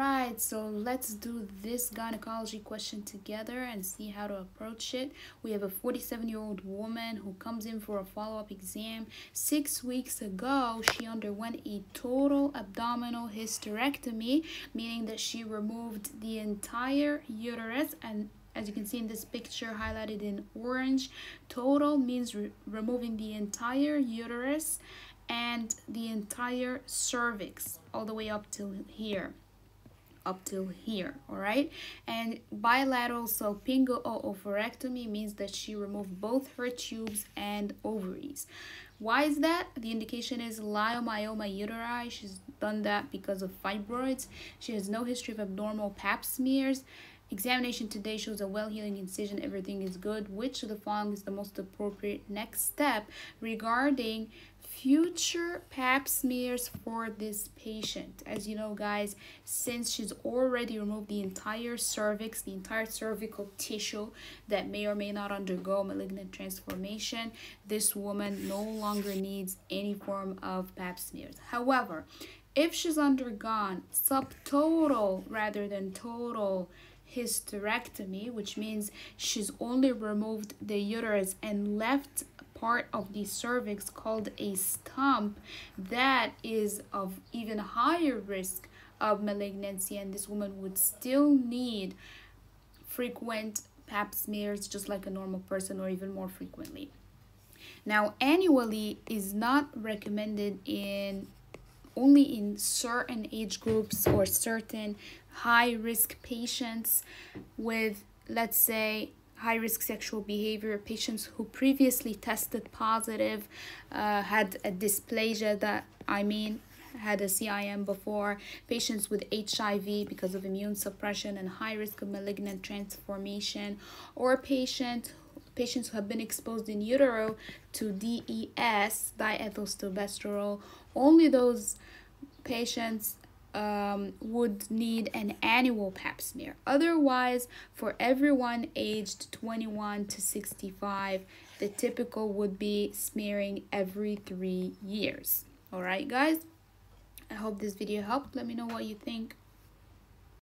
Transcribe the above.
Alright, so let's do this gynecology question together and see how to approach it. We have a 47-year-old woman who comes in for a follow-up exam. 6 weeks ago, she underwent a total abdominal hysterectomy, meaning that she removed the entire uterus, and as you can see in this picture highlighted in orange, total means removing the entire uterus and the entire cervix all the way up till here. All right, and bilateral salpingo oophorectomy means that she removed both her tubes and ovaries. Why is that? The indication is leiomyoma uteri. She's done that because of fibroids. She has no history of abnormal pap smears. Examination today shows a well-healing incision. Everything is good. Which of the following is the most appropriate next step regarding future pap smears for this patient? As you know, guys, since she's already removed the entire cervix, the entire cervical tissue that may or may not undergo malignant transformation, this woman no longer needs any form of pap smears. However, if she's undergone subtotal rather than total hysterectomy, which means she's only removed the uterus and left part of the cervix called a stump, that is of even higher risk of malignancy, and this woman would still need frequent pap smears just like a normal person, or even more frequently. Now, annually is not recommended only in certain age groups or certain high-risk patients with, let's say, high-risk sexual behavior, patients who previously tested positive, had a dysplasia, had a CIM before, patients with HIV because of immune suppression and high risk of malignant transformation, or patients who have been exposed in utero to DES, diethylstilbestrol. Only those patients would need an annual pap smear. Otherwise, for everyone aged 21 to 65, the typical would be smearing every 3 years. All right, guys, I hope this video helped. Let me know what you think.